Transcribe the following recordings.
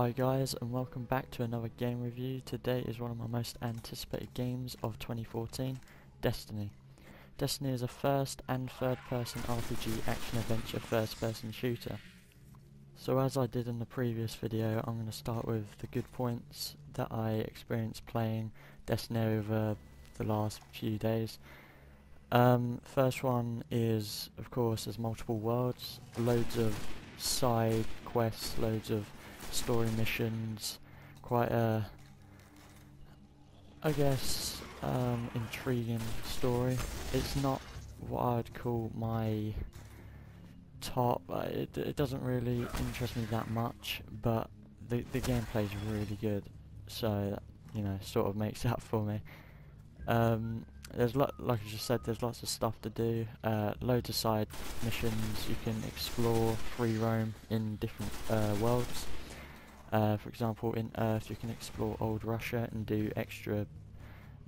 Hi guys, and welcome back to another game review. Today is one of my most anticipated games of 2014, Destiny. Destiny is a first and third person RPG action adventure first person shooter. So as I did in the previous video, I'm going to start with the good points that I experienced playing Destiny over the last few days. First one is, of course, there's multiple worlds, loads of side quests, loads of story missions, quite a, I guess, intriguing story. It's not what I'd call my top, it doesn't really interest me that much, but the gameplay is really good, so that, you know, sort of makes up for me. There's like I just said, there's lots of stuff to do, loads of side missions. You can explore, free roam in different worlds. For example, in Earth you can explore old Russia and do extra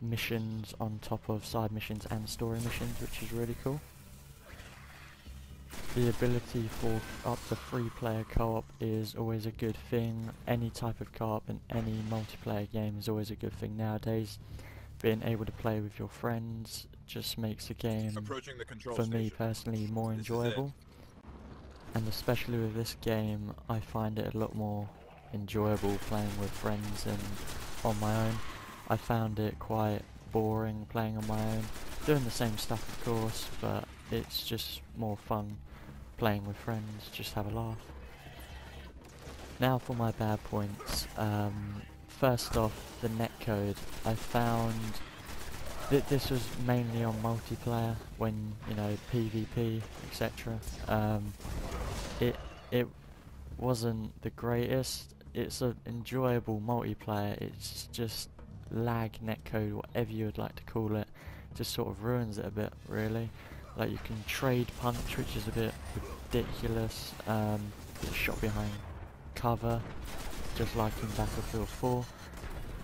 missions on top of side missions and story missions, which is really cool. The ability for up to 3-player co-op is always a good thing. Any type of co-op in any multiplayer game is always a good thing nowadays. Being able to play with your friends just makes the game, for me personally, more enjoyable. And especially with this game, I find it a lot more enjoyable playing with friends and on my own. I found it quite boring playing on my own, doing the same stuff of course, but it's just more fun playing with friends, just have a laugh. Now for my bad points. First off, the netcode. I found that this was mainly on multiplayer, when, you know, PvP, etc. It wasn't the greatest. It's an enjoyable multiplayer, it's just lag, netcode, whatever you would like to call it, just sort of ruins it a bit, really. Like, you can trade punch, which is a bit ridiculous, get shot behind cover, just like in Battlefield 4.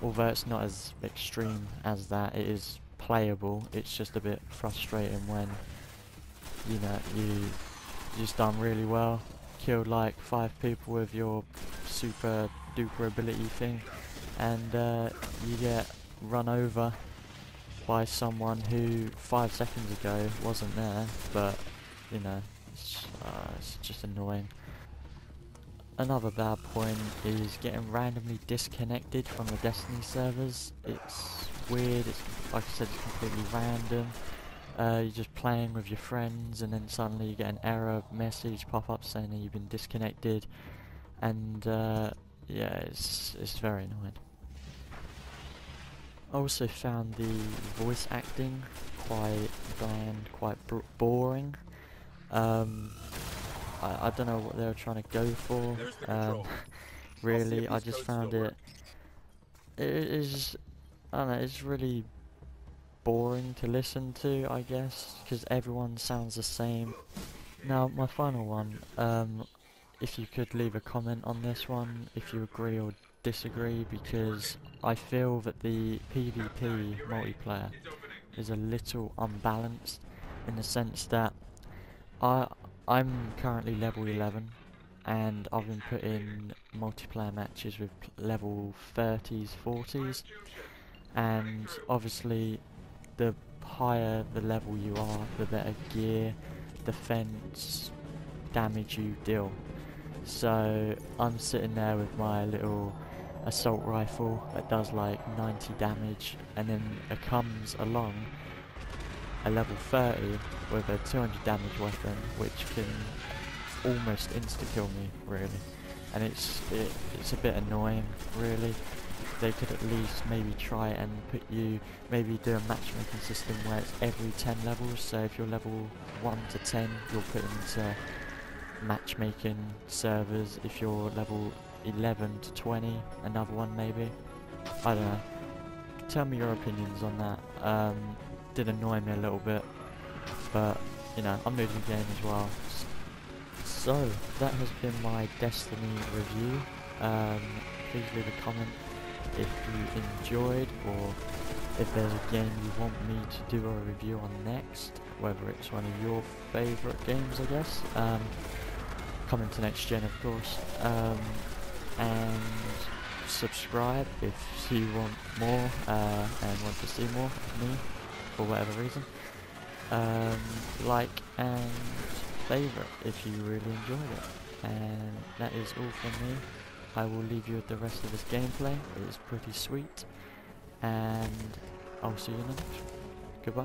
Although it's not as extreme as that, it is playable. It's just a bit frustrating when, you know, you've done really well, killed like 5 people with your super duper ability thing, and you get run over by someone who 5 seconds ago wasn't there, but, you know, it's just annoying. Another bad point is getting randomly disconnected from the Destiny servers. It's weird, it's, like I said, it's completely random. You're just playing with your friends and then suddenly you get an error message pop up saying that you've been disconnected, and yeah, it's very annoying. I also found the voice acting quite bland, quite boring. I don't know what they were trying to go for. Really, I just found it is, I don't know, it's really boring to listen to, I guess, because everyone sounds the same. Now, my final one, if you could leave a comment on this one, if you agree or disagree, because I feel that the PvP multiplayer is a little unbalanced, in the sense that I'm currently level 11, and I've been put in multiplayer matches with level 30s, 40s, and obviously the higher the level you are, the better gear, defense, damage you deal. So I'm sitting there with my little assault rifle that does like 90 damage, and then it comes along a level 30 with a 200 damage weapon, which can almost insta-kill me, really, and it's a bit annoying, really. They could at least maybe try and put you, maybe do a matchmaking system where it's every 10 levels, so if you're level 1 to 10 you're put into matchmaking servers, if you're level 11 to 20 another one maybe. I don't know, tell me your opinions on that. Did annoy me a little bit, but you know, I'm new to the game as well. So that has been my Destiny review. Please leave a comment if you enjoyed, or if there's a game you want me to do a review on next, whether it's one of your favourite games, I guess. Coming to next gen, of course. and subscribe if you want more and want to see more of me for whatever reason. Like and favourite if you really enjoyed it. And that is all from me. I will leave you with the rest of this gameplay. It is pretty sweet. And I'll see you next. Goodbye.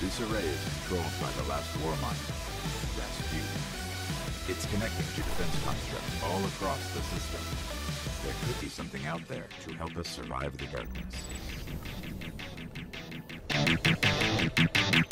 This array is controlled by the last Warmind. That's you. It's connecting to defense constructs all across the system. There could be something out there to help us survive the darkness.